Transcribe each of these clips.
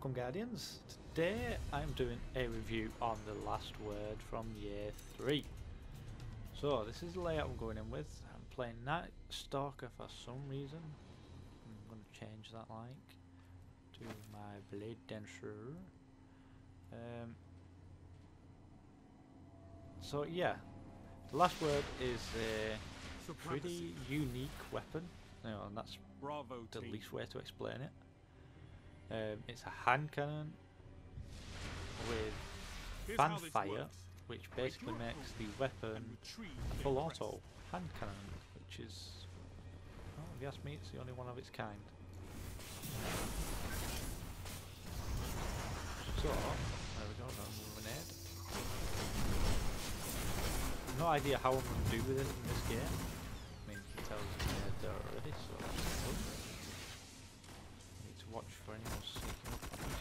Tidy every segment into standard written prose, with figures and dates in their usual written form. Welcome Guardians, today I'm doing a review on The Last Word from Year 3. So this is the layout I'm going in with. I'm playing Night Stalker for some reason. I'm going to change that to my Blade Dencher. So yeah, The Last Word is a pretty unique weapon, and that's the least way to explain it. It's a hand cannon with fan fire, which basically makes the weapon a full auto hand cannon, which is, if you ask me, it's the only one of its kind. So, there we go, no lemonade. No idea how I'm going to do with it in this game. I mean, it tells me there already, so that's good. Watch for anyone sneaking up on us.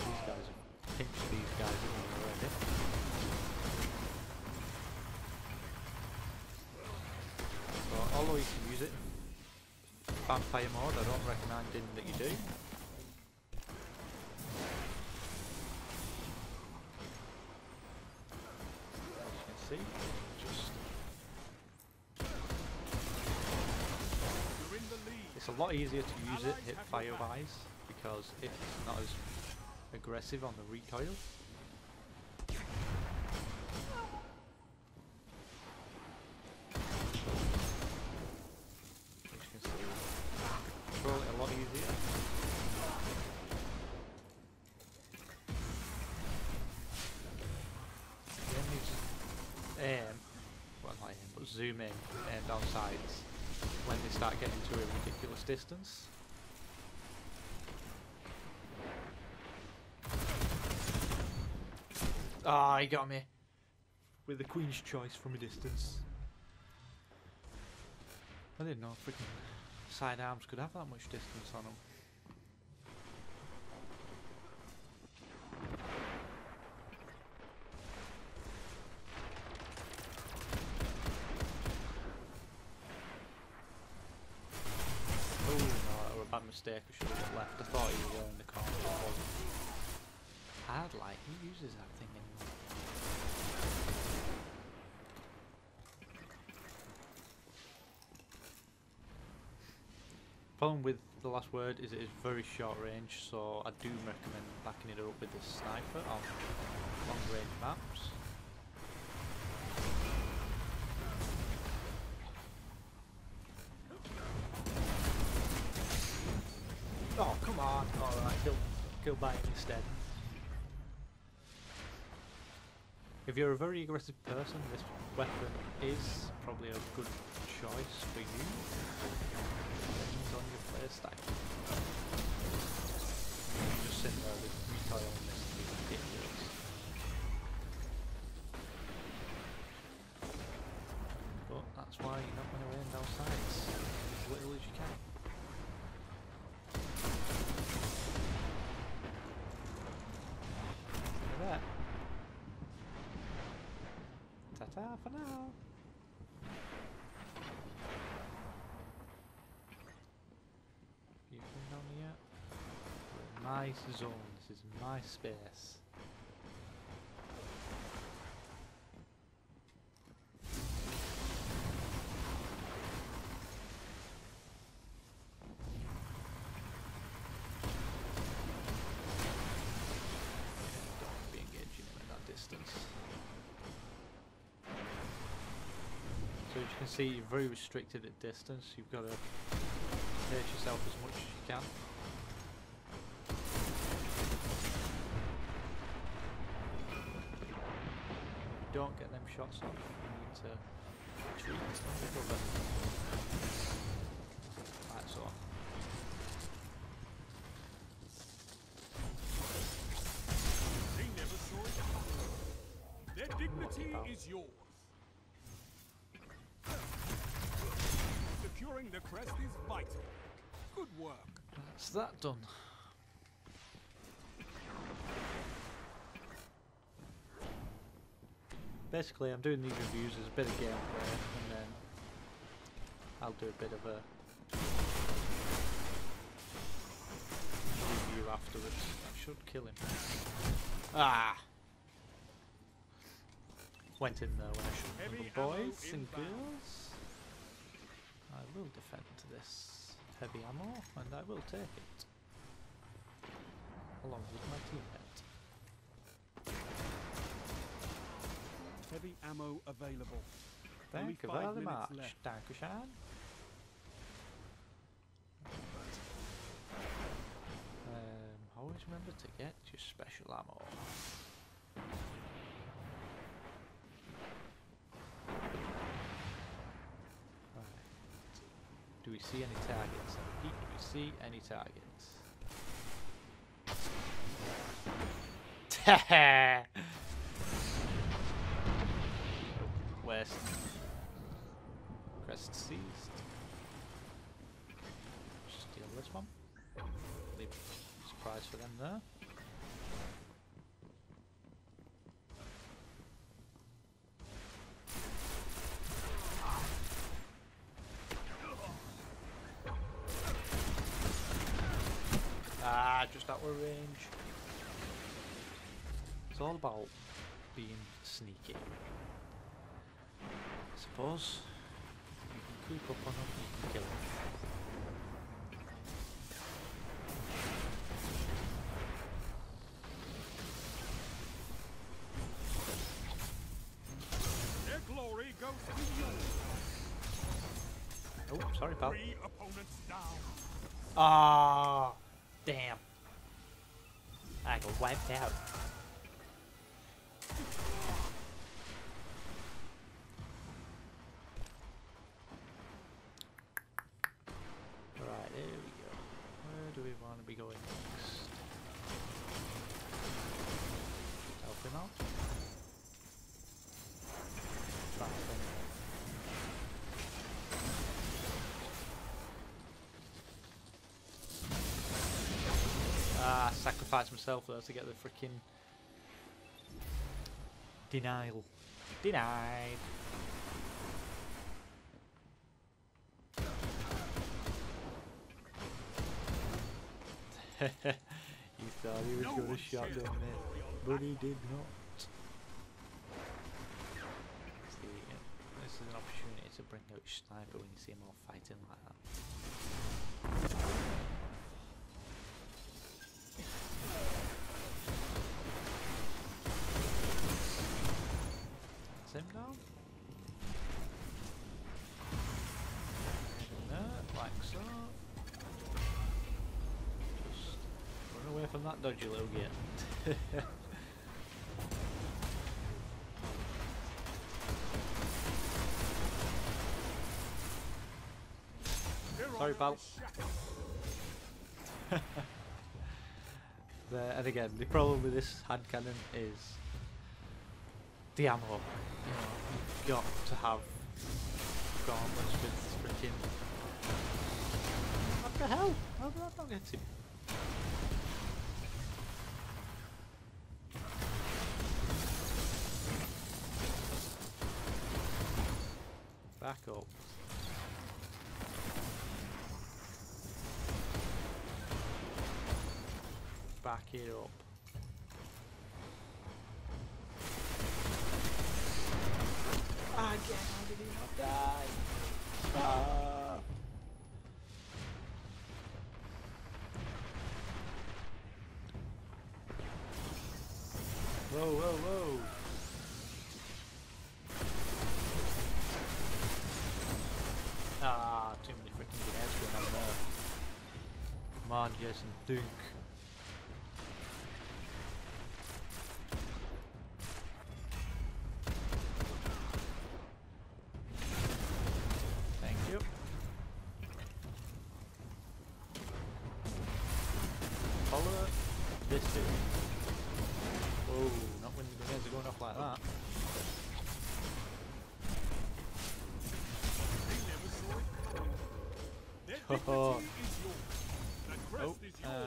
These guys have pinched these guys in already. So although you can use it in vampire mode, I don't recommend in that you do. See? Just... You're in the lead. It's a lot easier to use it hip fire wise because it's not as aggressive on the recoil. As you can see, control it a lot easier. Zoom in and down sides when they start getting to a ridiculous distance. Ah, he got me with the Queen's Choice from a distance. I didn't know freaking side arms could have that much distance on them. Bad mistake, I should have left. I thought he was going in the corner, but it wasn't. Hard like, he uses that thing anymore. The problem with The Last Word is it is very short range, so I do recommend backing it up with the sniper on long range maps. Oh, come on! Alright, he'll buy it instead. If you're a very aggressive person, this weapon is probably a good choice for you. Depends on your playstyle. You just sit there with recoil on this and be ridiculous. But that's why you're not going to end down sides as little as you can. Ta-ta for now! Anything down here? We're in my zone, this is my space. Don't be engaging him at that distance. So as you can see, you're very restricted at distance. You've got to hurt yourself as much as you can. If you don't get them shots off, you need to retreat and recover. Right, so. They never saw it. Their dignity is yours. Securing the crest is vital. Good work. That's that done. basically I'm doing these reviews as a bit of gameplay, and then I'll do a bit of a review afterwards. I should kill him. Ah! Went in there when I shouldn't have. Boys and girls, I will defend this heavy ammo, and I will take it. Along with my teammate. Heavy ammo available. Thank you very much. Dankeschön. Always remember to get your special ammo. Right. Do we see any targets? Do we see any targets? West. Crest seized. Steal this one. Leave a surprise for them there. Ah, just outward range. It's all about being sneaky. I suppose you can creep up on him and kill him. Their glory goes to you. Oh, sorry, pal. Three opponents down. Ah, damn. I got wiped out. Sacrifice myself though to get the freaking denial. Denied. You thought he was going to shotgun me, but he did not. See, this is an opportunity to bring out your sniper when you see him all fighting like that. Him down. Like so. Just run away from that dodgy little git. Sorry, pal. And again, the problem with this hand cannon is the ammo. You've got to have gauntlets with freaking. What the hell? How did that not get him? Back up. Back it up. Again, how did he not die? Ah. Whoa, whoa, whoa. Ah, too many freaking heads going on there. Come on, Jason, Duke. Oh,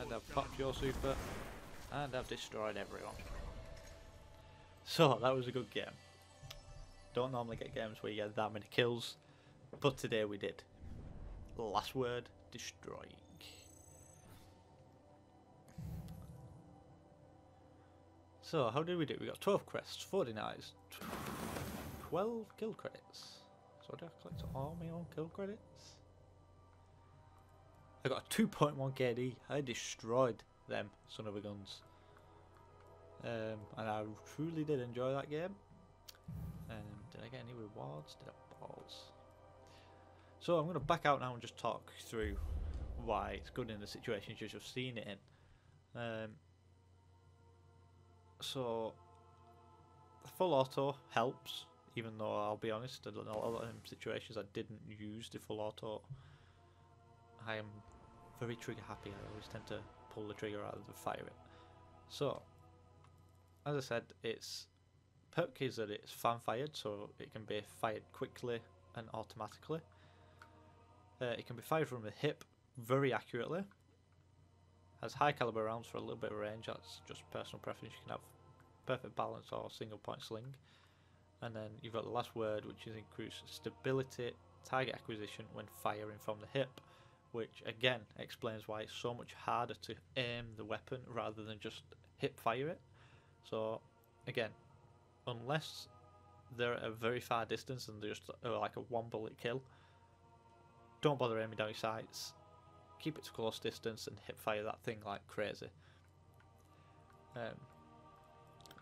and I've popped your super, and I've destroyed everyone. So that was a good game. Don't normally get games where you get that many kills, but today we did. Last Word, destroying. So, how did we do? We got 12 crests, 49 eyes, 12 kill credits. So, did I collect all my own kill credits? I got a 2.1 KD. I destroyed them, son of a guns. And I truly did enjoy that game. Did I get any rewards? Did I balls? So I'm going to back out now and just talk through why it's good in the situations you've just seen it in. So full auto helps, even though I'll be honest, in a lot of situations I didn't use the full auto. I am very trigger happy. I always tend to pull the trigger rather than fire it. So, as I said, its perk is that it's fan fired, so it can be fired quickly and automatically. It can be fired from the hip very accurately. Has high caliber rounds for a little bit of range. That's just personal preference. You can have perfect balance or single point sling. And then you've got the last word, which is increased stability, target acquisition when firing from the hip, which again explains why it's so much harder to aim the weapon rather than just hip fire it. So again, unless they're at a very far distance and they're just like a one bullet kill, don't bother aiming down your sights, keep it to close distance and hip fire that thing like crazy.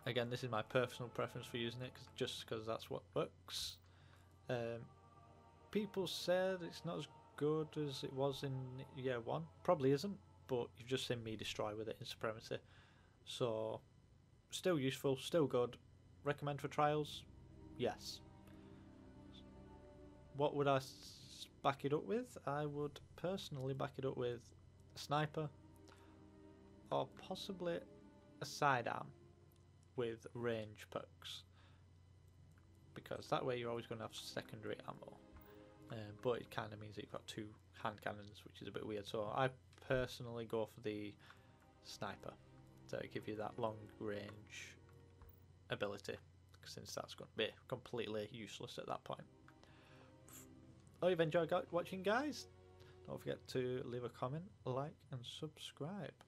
Again, this is my personal preference for using it, just because that's what works. People said it's not as good as it was in Year 1, probably isn't, but you've just seen me destroy with it in Supremacy. So, still useful, still good. Recommend for trials? Yes. What would I back it up with? I would personally back it up with a sniper or possibly a sidearm with range perks, because that way you're always going to have secondary ammo, but it kind of means that you've got two hand cannons, which is a bit weird. So I personally go for the sniper to give you that long range ability, since that's going to be completely useless at that point. Hope you've enjoyed watching, guys. Don't forget to leave a comment, like and subscribe.